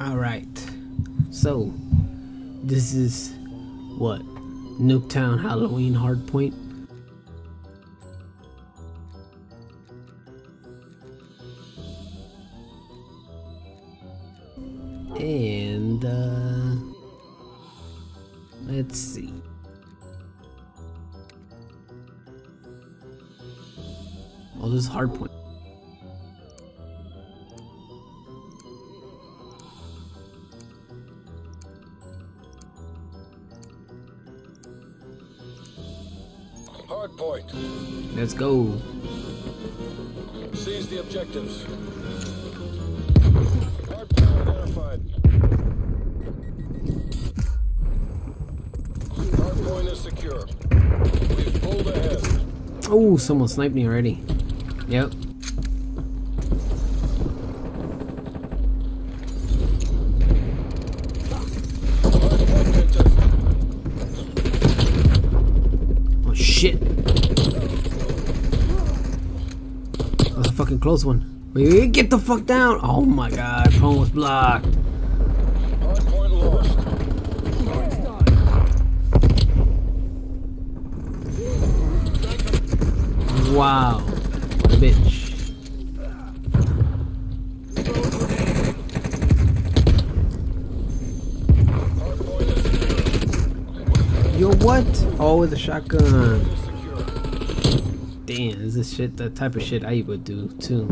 Alright, so this is what? Nuketown Halloween Hardpoint? And, let's see. Oh, this is Hardpoint. Hardpoint. Let's go. Seize the objectives. Hardpoint identified. Hardpoint is secure. We've pulled ahead. Oh, someone sniped me already. Yep. Oh shit. That was a fucking close one. Wait, get the fuck down! Oh my god, phone was blocked. Wow. Bitch. Yo, what? Oh, with a shotgun. Damn, is this shit the type of shit I would do too?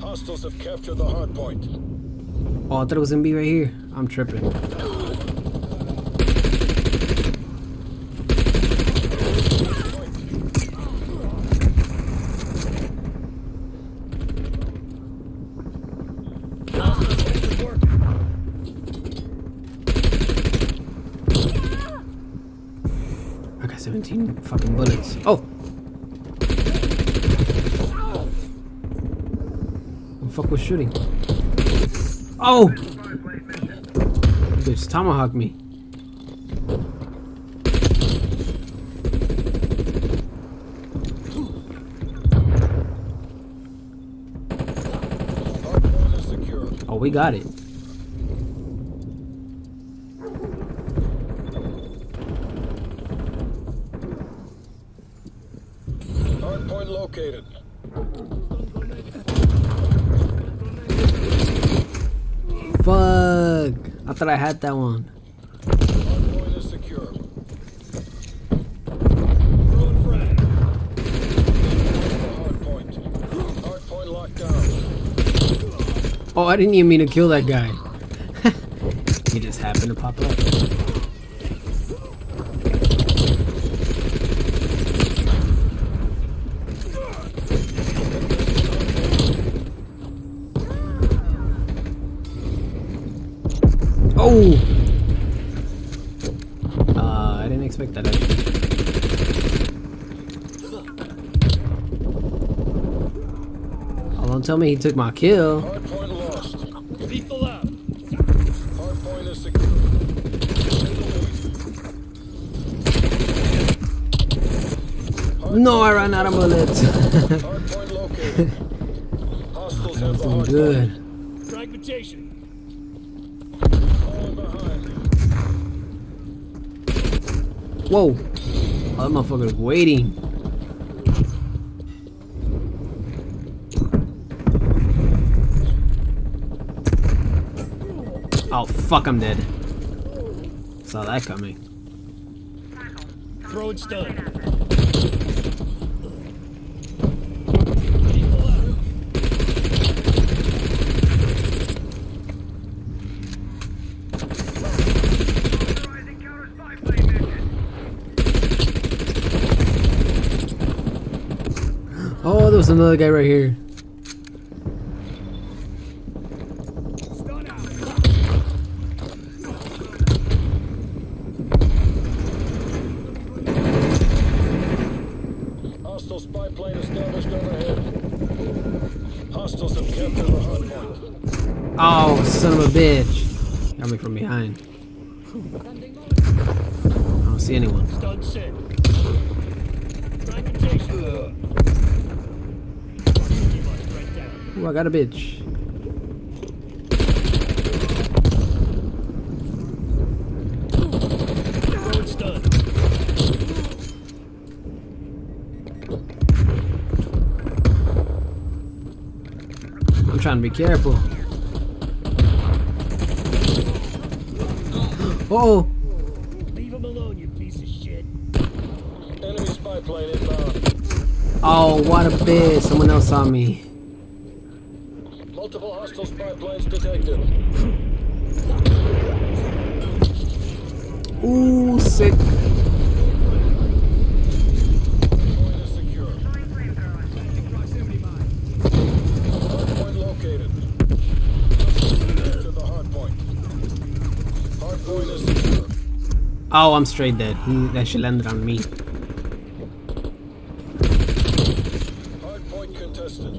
Hostiles have captured the hard point. Oh, I thought it was gonna be right here. I'm tripping. I got 17 fucking bullets. Oh! What the fuck was shooting? Oh! Bitch, tomahawk me. Oh, we got it. Hardpoint located. Fuck! I thought I had that one. Hardpoint is secure. Hardpoint. Hardpoint locked down. Oh, I didn't even mean to kill that guy. He just happened to pop up. Oh! I didn't expect that actually. Oh, don't tell me he took my kill. Hardpoint lost. Lethal lab. Hardpoint is secure. No, I ran out of bullets. Hardpoint located. Hostiles have the hardpoint. Good. Fragmentation. Whoa! Oh, that motherfucker's waiting. Oh fuck, I'm dead. Saw that coming. Throw it stun. Oh, there was another guy right here. Hostile spy plane established overhead. Hostiles have captured the hard point. Oh, son of a bitch. Got me from behind. I don't see anyone. Stun set. Ooh, I got a bitch. I'm trying to be careful. Oh! Leave him alone, you piece of shit. Enemy spy plane inbound. Oh, what a bitch. Someone else saw me. Multiple hostile spy planes detected. Ooh, sick. Oh, I'm straight dead. That shit landed on me. Hard point contested.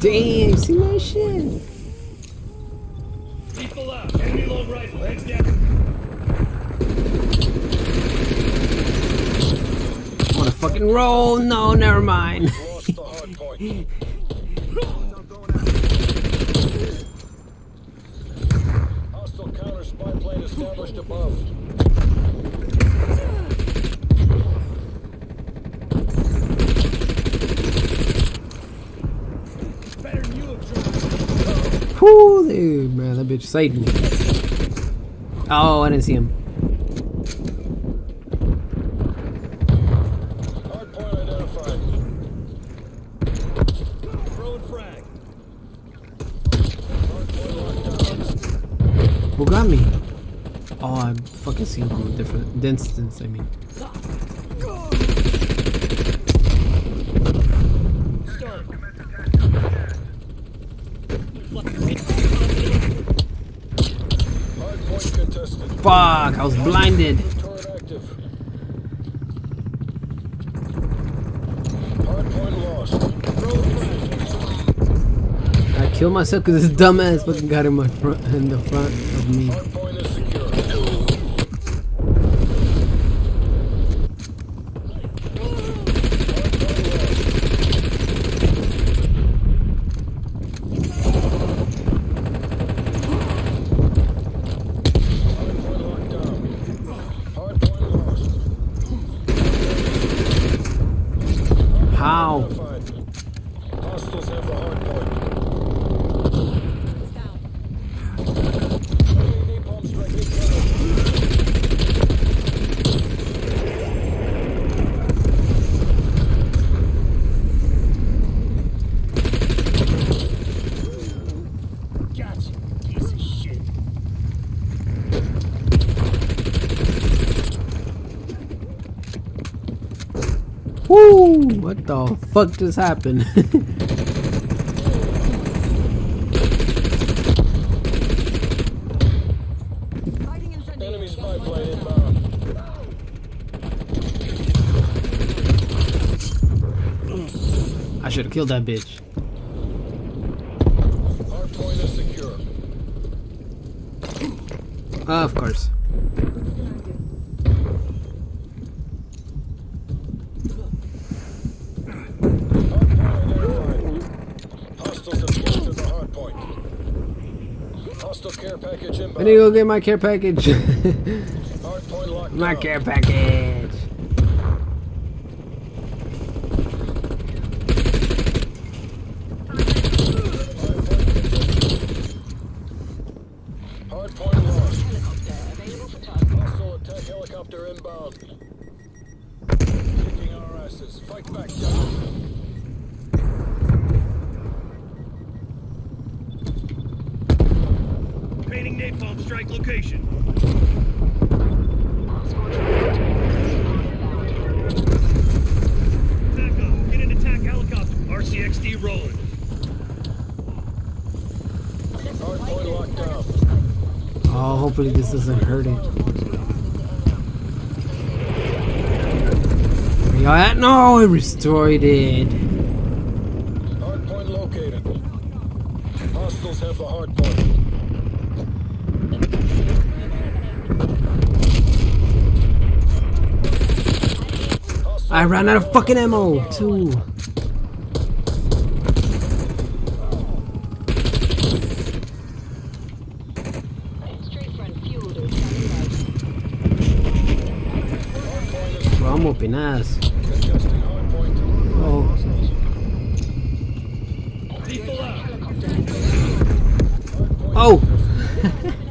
Damn, see my shit. People up. Enemy long rifle. Heads down. I wanna fucking roll? No, never mind. Lost the hard point. Established above. Better than you have. Whoo, dude, man, that bitch saved me. Oh, I didn't see him. Hard point identified. Throwing frag. Hard point lockdown. Who got me? Oh, I fucking see him from a different distance, I mean. Fuck, I was blinded. I killed myself because this dumbass fucking got in my front, in the front of me. How? Hostiles have the hard point. Gotcha, piece of shit. Woo! What the fuck just happened? Enemy spy plane inbound. I should have killed that bitch. Our point is secure. Of course. I need to go get my care package. My care package. Hard point lost. Hostile attack helicopter inbound. Kicking our asses. Fight back down. Napalm strike location. Back up. Get an attack helicopter. RCXD rolling. Hard point locked up. Oh, hopefully this doesn't hurt it. Where y'all at? No, it destroyed it. Hard point located. Hostiles have the hard point. I ran out of fucking ammo, too. Vamos, Pinas. Oh. Oh!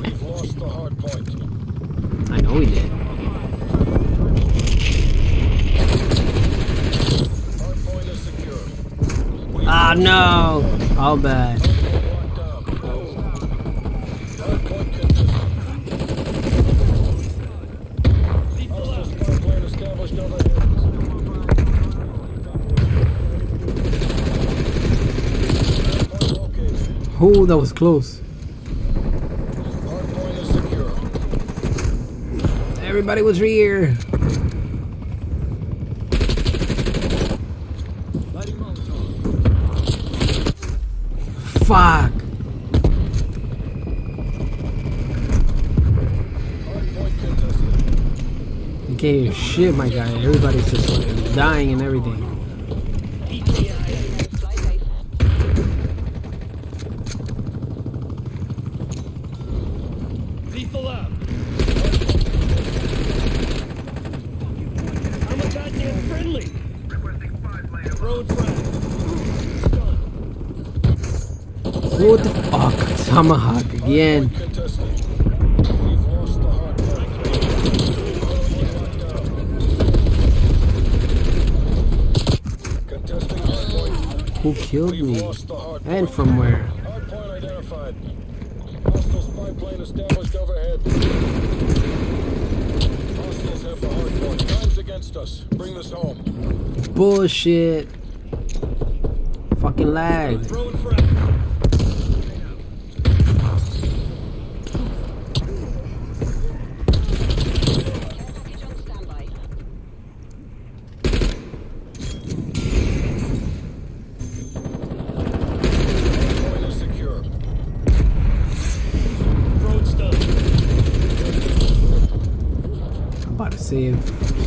We've lost the hard point. I know we did. Hard point is secure. Ah, no! How bad. Oh, that was close. Everybody was here. Fuck. You can't hear shit, my guy. Everybody's just like dying and everything. What the fuck? Tomahawk again. Who killed me? And from where? Hardpoint identified. Hostile spy plane established overhead. Hostiles have the hardpoint. Guns against us. Bring this home. Bullshit. Fucking lag. See if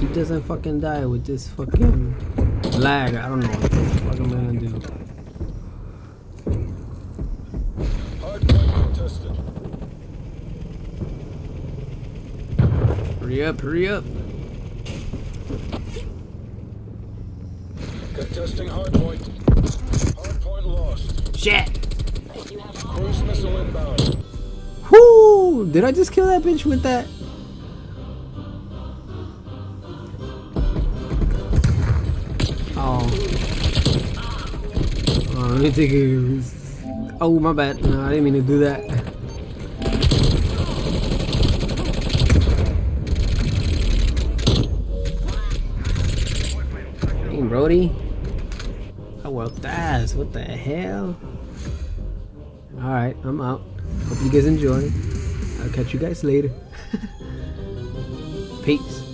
he doesn't fucking die with this fucking lag. I don't know what the fuck I'm gonna do. Hardpoint contested. Hurry up, hurry up. Contesting hardpoint. Hardpoint lost. Shit! Cruise missile inbound. Whoo! Did I just kill that bitch with that? Let me take it. Oh, my bad. No, I didn't mean to do that. Hey, Brody. I worked ass. What the hell? Alright, I'm out. Hope you guys enjoy. I'll catch you guys later. Peace.